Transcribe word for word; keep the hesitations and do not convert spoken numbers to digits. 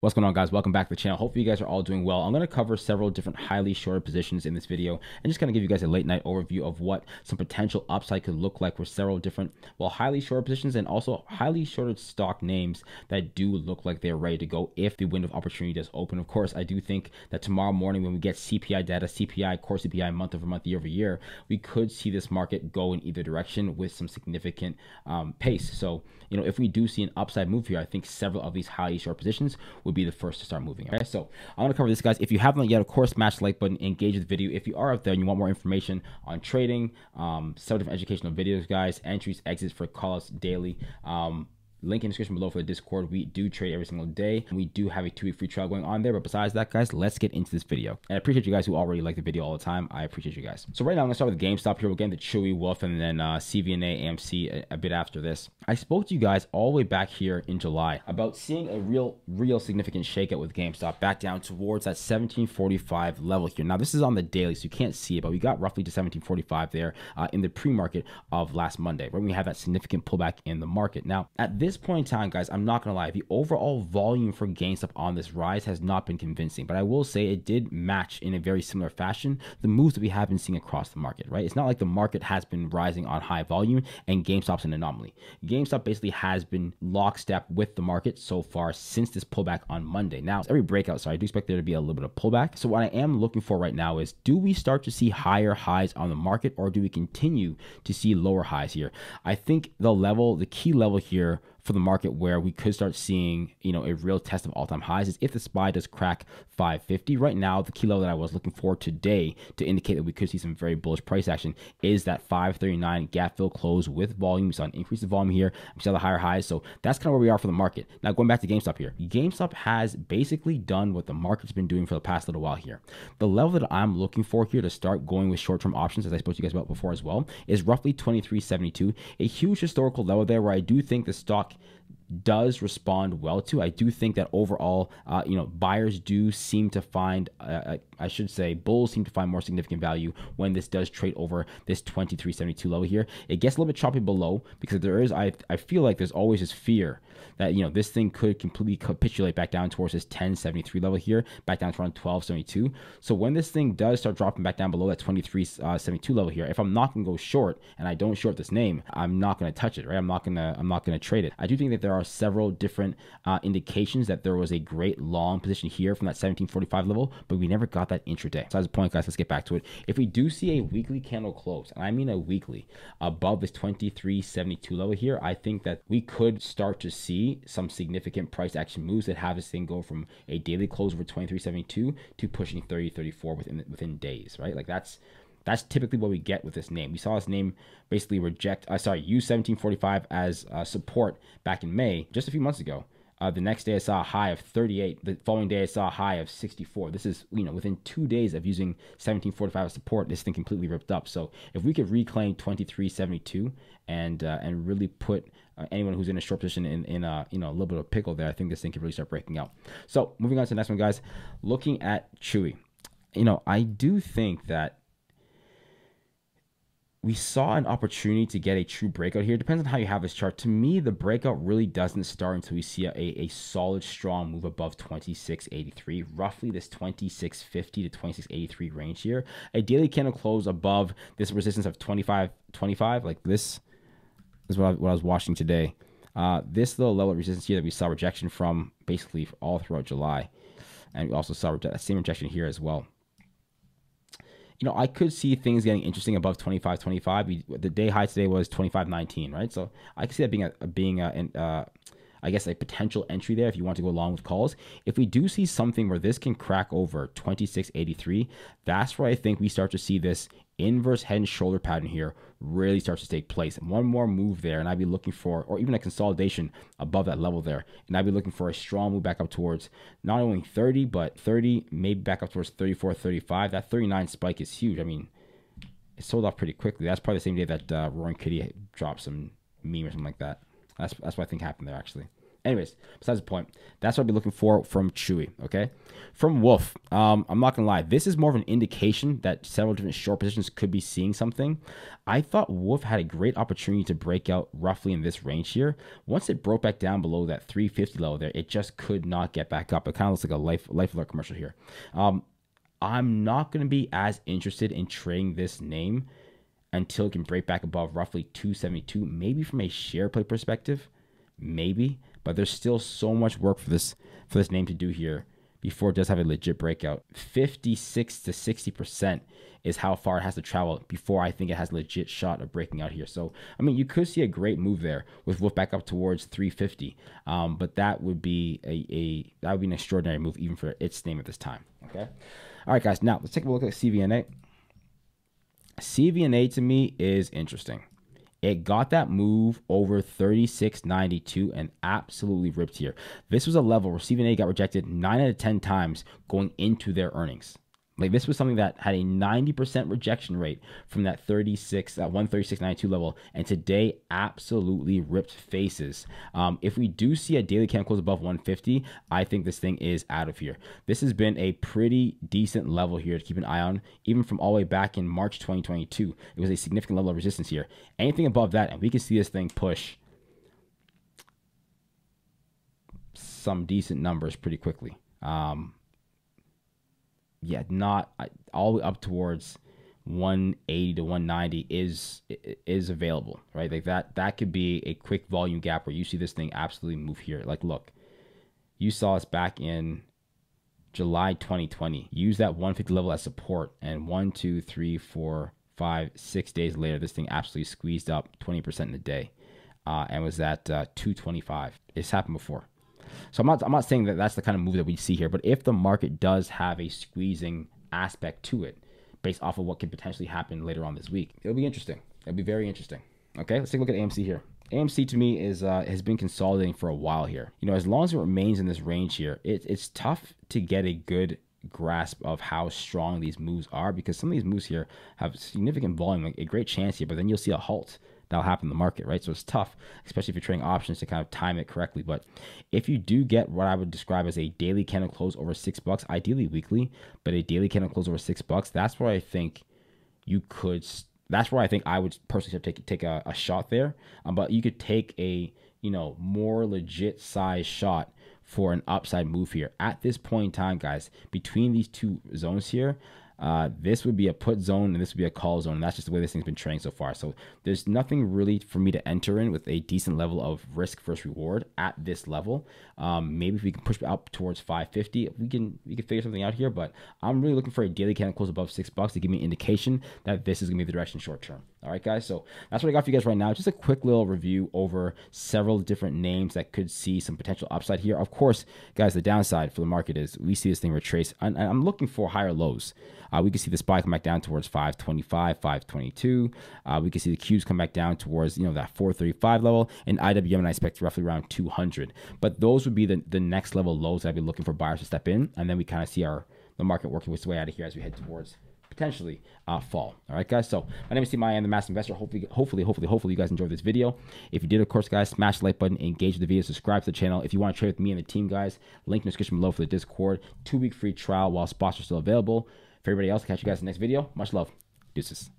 What's going on, guys? Welcome back to the channel. Hopefully you guys are all doing well. I'm going to cover several different highly shorted positions in this video and just kind of give you guys a late night overview of what some potential upside could look like with several different, well, highly shorted positions and also highly shorted stock names that do look like they're ready to go if the window of opportunity does open. Of course, I do think that tomorrow morning when we get C P I data, C P I, core C P I, month over month, year over year, we could see this market go in either direction with some significant um, pace. So, you know, if we do see an upside move here, I think several of these highly short positions would be the first to start moving. Okay, so I'm gonna cover this, guys. If you haven't yet, of course, smash the like button, engage with the video. If you are out there and you want more information on trading, um, several different educational videos, guys, entries, exits for calls daily. Um, link in the description below for the Discord. We do trade every single day. We do have a two-week free trial going on there, but besides that, guys, let's get into this video. And I appreciate you guys who already like the video all the time. I appreciate you guys. So right now I'm gonna start with GameStop here. We're getting the Chewy, Wolf, and then uh, C V N A, A M C a, a bit after this. I spoke to you guys all the way back here in July about seeing a real, real significant shakeout with GameStop back down towards that seventeen forty-five level here. Now this is on the daily, so you can't see it, but we got roughly to seventeen forty-five there uh, in the pre-market of last Monday, when we had that significant pullback in the market. Now at this At this point in time, guys, I'm not gonna lie, the overall volume for GameStop on this rise has not been convincing, but I will say it did match in a very similar fashion the moves that we have been seeing across the market, right? It's not like the market has been rising on high volume and GameStop's an anomaly. GameStop basically has been lockstep with the market so far since this pullback on Monday. Now, it's every breakout, so I do expect there to be a little bit of pullback. So what I am looking for right now is, do we start to see higher highs on the market, or do we continue to see lower highs here? I think the level, the key level here for the market where we could start seeing, you know, a real test of all-time highs is if the S P Y does crack five fifty. Right now, the key level that I was looking for today to indicate that we could see some very bullish price action is that five thirty-nine gap fill close with volume. We saw an increase in volume here. We saw the higher highs. So that's kind of where we are for the market. Now, going back to GameStop here, GameStop has basically done what the market's been doing for the past little while here. The level that I'm looking for here to start going with short-term options, as I spoke to you guys about before as well, is roughly twenty-three seventy-two, a huge historical level there where I do think the stock does respond well to. I do think that overall, uh, you know, buyers do seem to find, uh, I should say, bulls seem to find more significant value when this does trade over this twenty-three seventy-two level here. It gets a little bit choppy below because there is, I, I feel like there's always this fear that, you know, this thing could completely capitulate back down towards this ten seventy-three level here, back down to around twelve seventy-two. So when this thing does start dropping back down below that twenty-three seventy-two level here, if I'm not going to go short and I don't short this name, I'm not going to touch it, right? I'm not going to, I'm not going to trade it. I do think that there are Are several different uh, indications that there was a great long position here from that seventeen forty-five level, but we never got that intraday. So as a point, guys, let's get back to it. If we do see a weekly candle close, and I mean a weekly above this twenty-three seventy-two level here, I think that we could start to see some significant price action moves that have this thing go from a daily close over twenty-three seventy-two to pushing thirty thirty-four within within days, right? Like that's That's typically what we get with this name. We saw this name basically reject, uh, sorry, use seventeen forty-five as uh, support back in May, just a few months ago. Uh, the next day I saw a high of thirty-eight. The following day I saw a high of sixty-four. This is, you know, within two days of using seventeen forty-five as support, this thing completely ripped up. So if we could reclaim twenty-three seventy-two and uh, and really put uh, anyone who's in a short position in in a, you know, a little bit of pickle there, I think this thing could really start breaking out. So moving on to the next one, guys. Looking at Chewy, you know, I do think that we saw an opportunity to get a true breakout here. Depends on how you have this chart. To me, the breakout really doesn't start until we see a, a solid, strong move above twenty-six eighty-three, roughly this twenty-six fifty to twenty-six eighty-three range here. A daily candle close above this resistance of twenty-five twenty-five, like this is what I, what I was watching today. Uh, this little level of resistance here that we saw rejection from basically all throughout July. And we also saw that same rejection here as well. You know, I could see things getting interesting above twenty-five twenty-five. We, the day high today was twenty-five nineteen, right? So I could see that being a, being a, an, uh, I guess, a potential entry there if you want to go along with calls. If we do see something where this can crack over twenty-six eighty-three, that's where I think we start to see this inverse head and shoulder pattern here really starts to take place. And one more move there, and I'd be looking for, or even a consolidation above that level there, and I'd be looking for a strong move back up towards not only thirty, but thirty, maybe back up towards thirty-four thirty-five. That thirty-nine spike is huge. I mean, it sold off pretty quickly. That's probably the same day that uh, Roaring Kitty dropped some meme or something like that. That's, that's what I think happened there, actually. Anyways, besides the point, that's what I'll be looking for from Chewy, okay? From Wolf, um, I'm not going to lie. This is more of an indication that several different short positions could be seeing something. I thought Wolf had a great opportunity to break out roughly in this range here. Once it broke back down below that three fifty level there, it just could not get back up. It kind of looks like a life, life alert commercial here. Um, I'm not going to be as interested in trading this name until it can break back above roughly two seventy-two, maybe from a share play perspective, maybe. But there's still so much work for this for this name to do here before it does have a legit breakout. fifty-six to sixty percent is how far it has to travel before I think it has a legit shot of breaking out here. So, I mean, you could see a great move there with Wolf back up towards three fifty, um, but that would be a, a that would be an extraordinary move even for its name at this time. Okay. All right, guys. Now let's take a look at C V N A. C V N A to me is interesting. It got that move over thirty-six ninety-two and absolutely ripped here. This was a level where C V N A got rejected nine out of ten times going into their earnings. Like, this was something that had a ninety percent rejection rate from that thirty-six, that one thirty-six ninety-two level, and today absolutely ripped faces. Um, if we do see a daily cam close above one fifty, I think this thing is out of here. This has been a pretty decent level here to keep an eye on, even from all the way back in March twenty twenty-two. It was a significant level of resistance here. Anything above that, and we can see this thing push some decent numbers pretty quickly. Um, Yeah, not all the way up towards one eighty to one ninety is is available, right? Like that that could be a quick volume gap where you see this thing absolutely move here. Like, look, you saw us back in July twenty twenty. Use that one fifty level as support, and one, two, three, four, five, six days later, this thing absolutely squeezed up twenty percent in a day, uh, and was at uh, two twenty-five. It's happened before. So I'm not, I'm not saying that that's the kind of move that we see here, but if the market does have a squeezing aspect to it based off of what could potentially happen later on this week, it'll be interesting. It'll be very interesting. Okay, let's take a look at A M C here. A M C to me is uh, has been consolidating for a while here. You know, as long as it remains in this range here, it, it's tough to get a good grasp of how strong these moves are, because some of these moves here have significant volume, like a great chance here, but then you'll see a halt. That'll happen in the market, right? So it's tough, especially if you're trading options, to kind of time it correctly. But if you do get what I would describe as a daily candle close over six bucks, ideally weekly, but a daily candle close over six bucks, that's where I think you could, that's where I think I would personally take take a, a shot there. Um, but you could take a, you know, more legit size shot for an upside move here. At this point in time, guys, between these two zones here, Uh, this would be a put zone and this would be a call zone. And that's just the way this thing's been trading so far. So there's nothing really for me to enter in with a decent level of risk versus reward at this level. Um, maybe if we can push up towards five fifty, we can we can figure something out here. But I'm really looking for a daily candle close above six bucks to give me an indication that this is gonna be the direction short term. All right, guys. So that's what I got for you guys right now. Just a quick little review over several different names that could see some potential upside here. Of course, guys, the downside for the market is we see this thing retrace. And I'm looking for higher lows. Uh, we can see the S P Y come back down towards five twenty-five, five twenty-two. Uh, we can see the Qs come back down towards, you know, that four thirty-five level, and I W M, and I expect roughly around two hundred. But those would be the, the next level lows that I'd be looking for buyers to step in. And then we kind of see our the market working its way out of here as we head towards potentially uh, fall. All right, guys. So my name is T. Maya, I'm the Mass Investor. Hopefully, hopefully, hopefully, hopefully you guys enjoyed this video. If you did, of course, guys, smash the like button, engage with the video, subscribe to the channel. If you want to trade with me and the team, guys, link in the description below for the Discord. Two week free trial while spots are still available. For everybody else, catch you guys in the next video. Much love. Deuces.